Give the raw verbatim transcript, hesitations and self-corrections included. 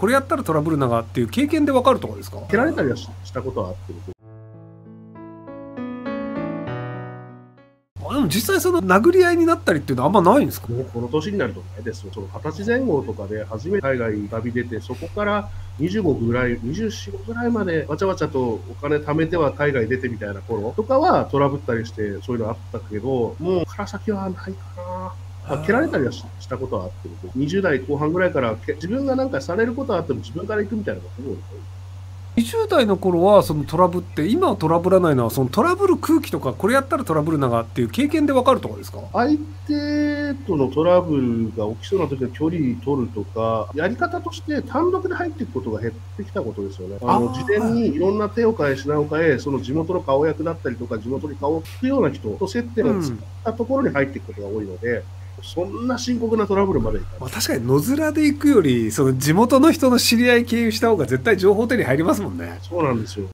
これやったらトラブルながっていう経験で分かるとかですか？蹴られたりはしたことはあってると。でも実際その殴り合いになったりっていうのはあんまないんですか？もうこの年になるとないですよ。そのはたちぜんごとかで初めて海外に旅出て、そこからにじゅうごぐらい、にじゅうよん、ごぐらいまでわちゃわちゃとお金貯めては海外出てみたいな頃とかはトラブったりしてそういうのあったけど、もうから先はないかな。まあ、蹴られたりはしたことはあってる。にじゅうだいこう半ぐらいから自分がなんかされることはあっても自分から行くみたいなことも多い。にじゅうだいの頃はそのトラブって、今はトラブらないのはそのトラブる空気とか、これやったらトラブるながっていう経験で分かるとかですか？相手とのトラブルが起きそうな時の距離取るとか、やり方として単独で入っていくことが減ってきたことですよね。あの事前にいろんな手を変え品を変え、その地元の顔役だったりとか、地元に顔を聞くような人と接点を作ったところに入っていくことが多いので、うん、そんな深刻なトラブルまでいかない。まあ確かに野面で行くより、その地元の人の知り合い経由した方が絶対情報手に入りますもんね。そうなんですよ。